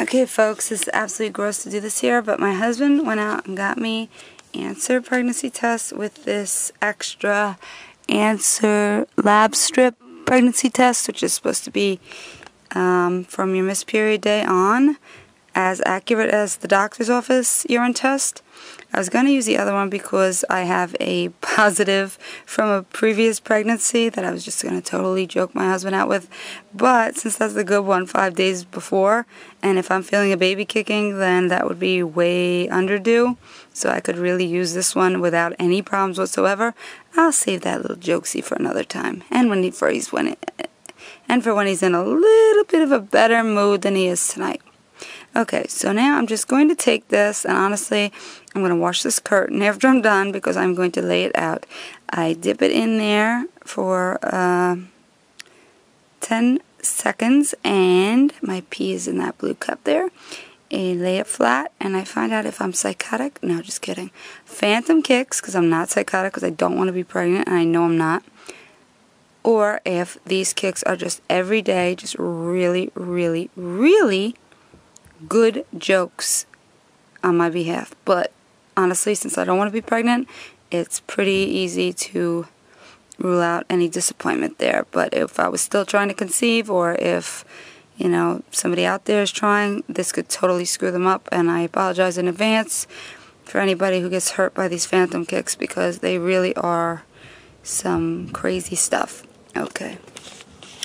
Okay folks, this is absolutely gross to do this here, but my husband went out and got me Answer pregnancy test with this extra Answer lab strip pregnancy test, which is supposed to be from your missed period day on, as accurate as the doctor's office urine test. I was going to use the other one because I have a positive from a previous pregnancy that I was just going to totally joke my husband out with, but since that's the good one 5 days before, and if I'm feeling a baby kicking, then that would be way underdue, so I could really use this one without any problems whatsoever. I'll save that little jokesy for another time, and for when he's in a little bit of a better mood than he is tonight. Okay, so now I'm just going to take this, and honestly, I'm going to wash this curtain after I'm done because I'm going to lay it out. I dip it in there for 10 seconds, and my pee is in that blue cup there. I lay it flat, and I find out if I'm psychotic. No, just kidding. Phantom kicks, because I'm not psychotic, because I don't want to be pregnant, and I know I'm not. Or if these kicks are just every day, just really, really, really good jokes on my behalf. But honestly, since I don't want to be pregnant, it's pretty easy to rule out any disappointment there. But if I was still trying to conceive, or if, you know, somebody out there is trying, this could totally screw them up, and I apologize in advance for anybody who gets hurt by these phantom kicks, because they really are some crazy stuff. Okay,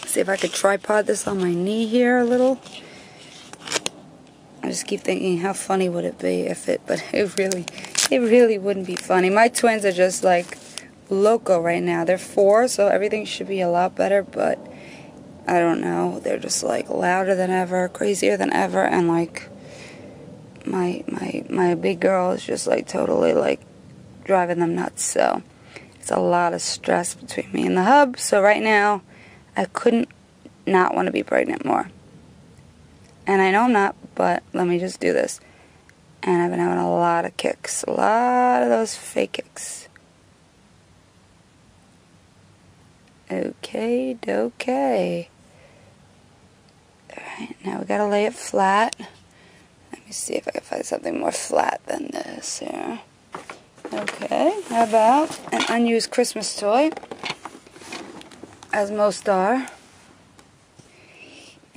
see if I could tripod this on my knee here a little. I just keep thinking, how funny would it be if it, but it really wouldn't be funny. My twins are just like loco right now. They're 4, so everything should be a lot better, but I don't know. They're just like louder than ever, crazier than ever, and like my big girl is just like totally like driving them nuts. So it's a lot of stress between me and the hub. So right now, I couldn't not want to be pregnant more. And I know I'm not, but let me just do this. And I've been having a lot of kicks. A lot of those fake kicks. Okay, okay. Alright, now we gotta lay it flat. Let me see if I can find something more flat than this here. Okay, how about an unused Christmas toy? As most are.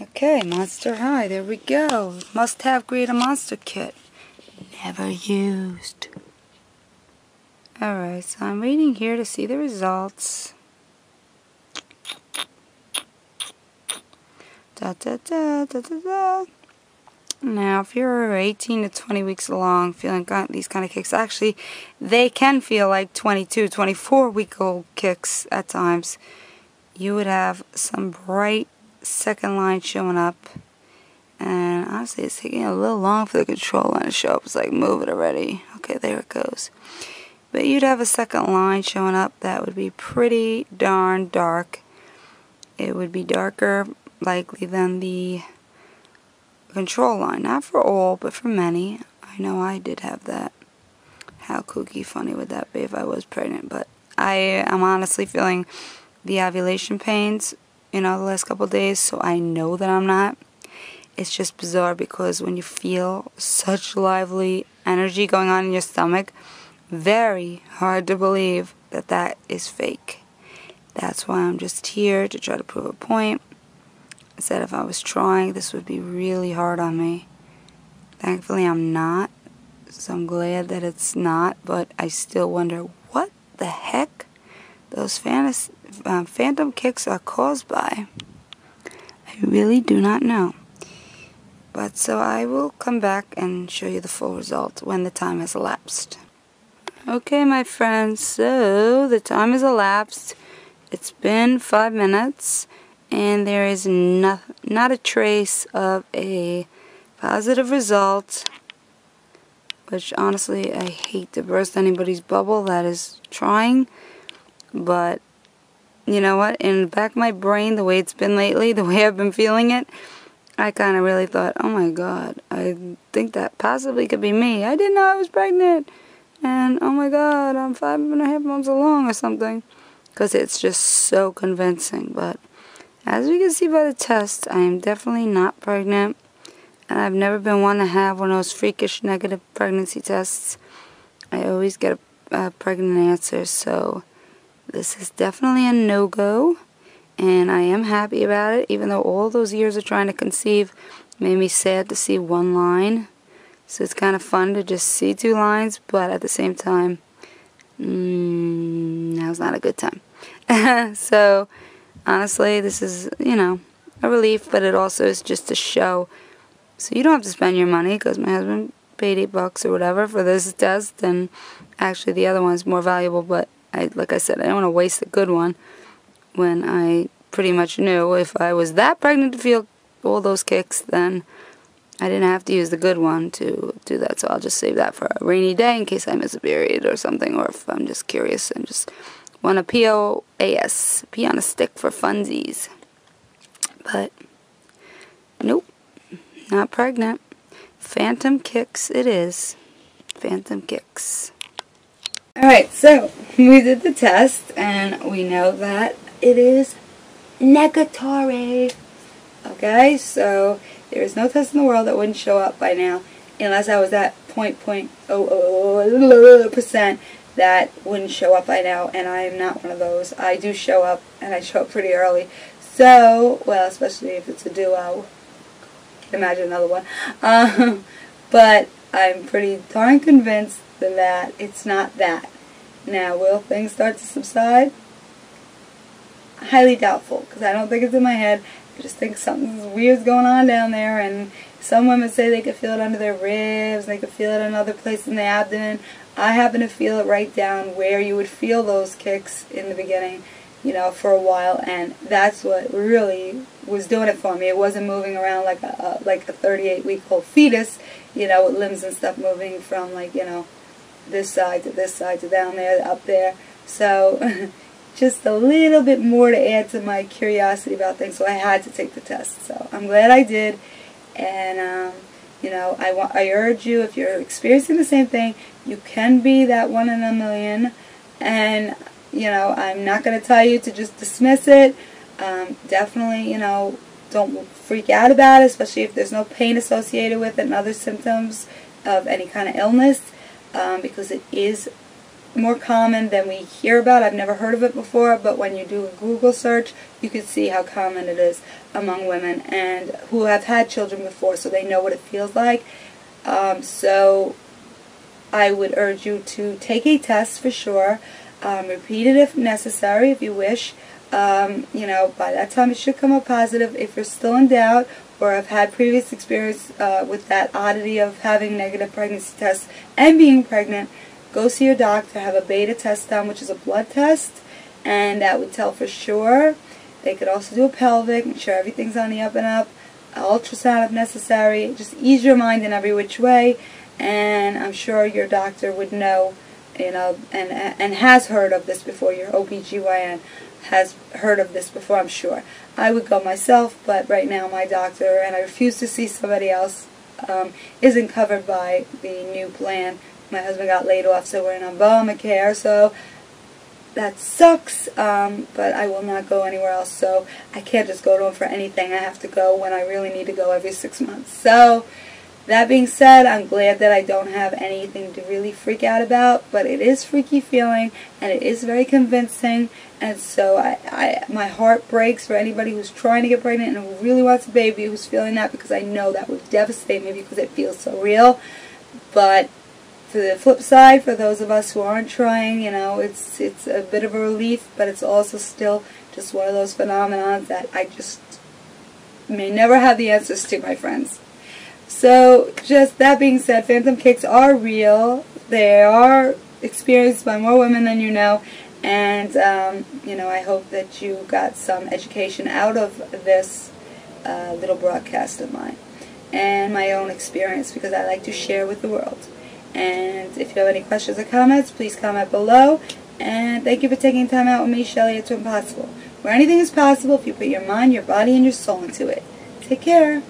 Okay, Monster High, there we go. Must have, create a monster kit. Never used. Alright, so I'm waiting here to see the results. Da, da, da, da, da, da. Now, if you're 18 to 20 weeks along, feeling these kind of kicks, actually, they can feel like 22, 24-week-old kicks at times. You would have some bright second line showing up, and honestly it's taking a little long for the control line to show up. It's like, move it already. Okay, there it goes. But you'd have a second line showing up that would be pretty darn dark. It would be darker likely than the control line. Not for all, but for many. I know I did have that. How kooky funny would that be if I was pregnant? But I am honestly feeling the ovulation pains, you know, the last couple of days, so I know that I'm not. It's just bizarre, because when you feel such lively energy going on in your stomach, very hard to believe that that is fake. That's why I'm just here to try to prove a point. I said if I was trying, this would be really hard on me. Thankfully I'm not, so I'm glad that it's not, but I still wonder what the heck those phantom kicks are caused by. I really do not know. But so I will come back and show you the full result when the time has elapsed. Okay, my friends, so the time has elapsed. It's been 5 minutes, and there is not a trace of a positive result, which honestly I hate to burst anybody's bubble that is trying, but you know what, in the back of my brain, the way it's been lately, the way I've been feeling it, I kind of really thought, oh my god, I think that possibly could be me. I didn't know I was pregnant, and oh my god, I'm 5.5 months along or something, because it's just so convincing. But as we can see by the test, I am definitely not pregnant. and I've never been one to have one of those freakish negative pregnancy tests. I always get a pregnant answer, so this is definitely a no-go, and I am happy about it, even though all those years of trying to conceive made me sad to see one line. So it's kind of fun to just see two lines, but at the same time, now's not a good time. So honestly, this is, you know, a relief, but it also is just a show. So you don't have to spend your money, because my husband paid $8 or whatever for this test, and actually the other one's more valuable, but like I said, I don't want to waste a good one when I pretty much knew if I was that pregnant to feel all those kicks, then I didn't have to use the good one to do that. So I'll just save that for a rainy day in case I miss a period or something, or if I'm just curious and just want to POAS, pee on a stick for funsies. But nope, not pregnant. Phantom kicks it is. Phantom kicks. Alright, so we did the test and we know that it is negatory. Okay, so there is no test in the world that wouldn't show up by now, unless I was at 0.0% that wouldn't show up by now, and I am not one of those. I do show up, and I show up pretty early. So, well, especially if it's a duo. Can't imagine another one. But I'm pretty darn convinced that it's not that. Now, will things start to subside? Highly doubtful, because I don't think it's in my head. I just think something weird's going on down there, and some women say they could feel it under their ribs, they could feel it in another place in the abdomen. I happen to feel it right down where you would feel those kicks in the beginning, you know, for a while, and that's what really was doing it for me. It wasn't moving around like a 38-week-old fetus, you know, with limbs and stuff moving from, like, you know, this side to down there, up there. So just a little bit more to add to my curiosity about things, so I had to take the test. So I'm glad I did, and you know, I urge you, if you're experiencing the same thing, you can be that one in a million, and you know, I'm not going to tell you to just dismiss it. Definitely, you know, don't freak out about it, especially if there's no pain associated with it and other symptoms of any kind of illness, because it is more common than we hear about. I've never heard of it before, but when you do a Google search, you can see how common it is among women and who have had children before, so they know what it feels like. So I would urge you to take a test for sure. Repeat it if necessary, if you wish. You know, by that time it should come up positive. If you're still in doubt, or have had previous experience with that oddity of having negative pregnancy tests and being pregnant, go see your doctor, have a beta test done, which is a blood test, and that would tell for sure. They could also do a pelvic, make sure everything's on the up and up, ultrasound if necessary, just ease your mind in every which way, and I'm sure your doctor would know, you know, and has heard of this before. Your OBGYN has heard of this before, I'm sure. I would go myself, but right now my doctor, and I refuse to see somebody else, isn't covered by the new plan. My husband got laid off, so we're in Obamacare, so that sucks, but I will not go anywhere else, so I can't just go to him for anything. I have to go when I really need to go, every 6 months. So, that being said, I'm glad that I don't have anything to really freak out about, but it is freaky feeling, and it is very convincing, and so my heart breaks for anybody who's trying to get pregnant and who really wants a baby who's feeling that, because I know that would devastate me because it feels so real. But for the flip side, for those of us who aren't trying, you know, it's a bit of a relief, but it's also still just one of those phenomena that I just may never have the answers to, my friends. So, just that being said, phantom kicks are real. They are experienced by more women than you know, and, you know, I hope that you got some education out of this little broadcast of mine, and my own experience, because I like to share with the world. And if you have any questions or comments, please comment below. And thank you for taking time out with me, Shelly, at Twinpossible, where anything is possible if you put your mind, your body, and your soul into it. Take care.